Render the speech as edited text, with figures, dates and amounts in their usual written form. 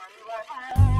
I'm